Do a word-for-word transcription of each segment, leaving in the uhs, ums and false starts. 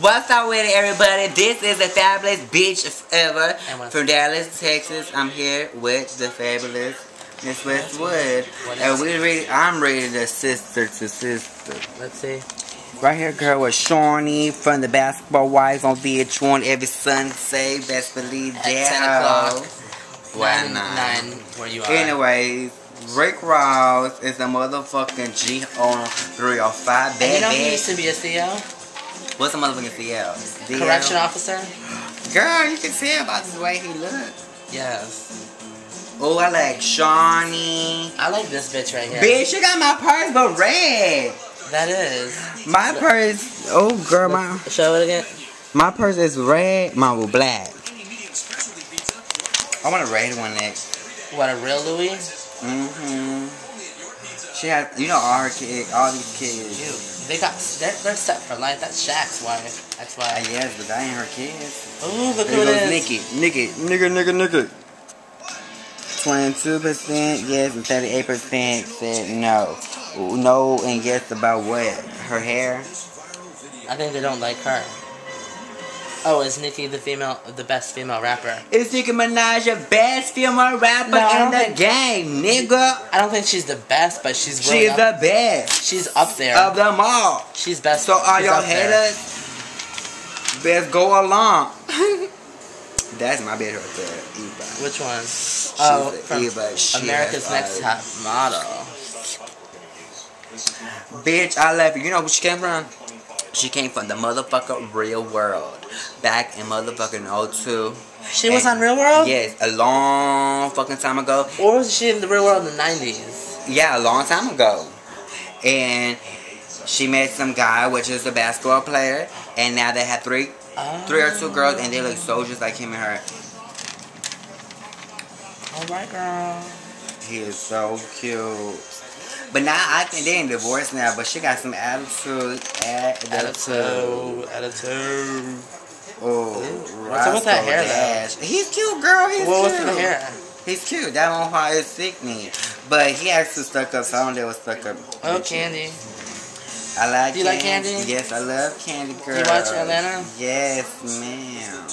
What's up with it, everybody? This is the fabulous bitch Eva from Dallas, Texas. I'm here with the fabulous Miss Westwood, and we read. I'm reading the sister to sister. Let's see. Right here, girl, with Shawnee from the Basketball Wives on V H one every Sunday. Best believe that. At ten o'clock. Why not? Nine, where you are. Anyways, Rick Ross is a motherfucking G on three oh five. You know he used to be a C L? What's a motherfucking C L? D L? Correction officer. Girl, you can tell about the way he looks. Yes. Oh, I like Shawnee. I like this bitch right here. Bitch, you got my purse but red. That is. My but, purse. Oh, girl, my. Show it again. My purse is red. Mine was black. I want a red one next. What, a real Louis? Mm-hmm. She has, you know, our kid, all these kids. Dude, they got, they're, they're set for life. That's Shaq's wife. That's why. Uh, yes, but that ain't her kids. Ooh, look who it is. Nicki, Nicki, nigga, nigga, nigga. twenty-two percent yes and thirty-eight percent said no. No and guess about what? Her hair? I think they don't like her. Oh, is Nicki the female, the best female rapper? Is Nicki Minaj your best female rapper no, in the game, nigga? I don't think she's the best, but she's really She's the best. She's up there. Of them all. She's best. So all y'all haters, best go along. That's my bitch right there, Eva. Which one? She's oh, from Eva. She America's Next Top Model. Bitch, I love you. You know where she came from? She came from the motherfucker Real World. Back in motherfucking oh two. She and was on Real World? Yes, a long fucking time ago. Or was she in the Real World in the nineties? Yeah, a long time ago. And she met some guy, which is a basketball player. And now they have three Oh. Three or two girls, and they look so just like him and her. Oh my girl. He is so cute. But now I think they in divorce now, but she got some attitude. Attitude. Attitude. attitude. Oh. What's up with that hair though? Ash. He's cute, girl. He's well, cute. What's the hair? He's cute. That one part is sickening. But he actually stuck up, so I don't know what stuck up. Oh, Candy. I like Do you candy. like candy? Yes, I love candy, girl. You watch Atlanta? Yes, ma'am.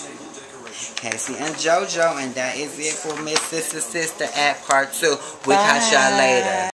Cassie and JoJo, and that is it for Miss Sister Sister at part two. We'll catch y'all later.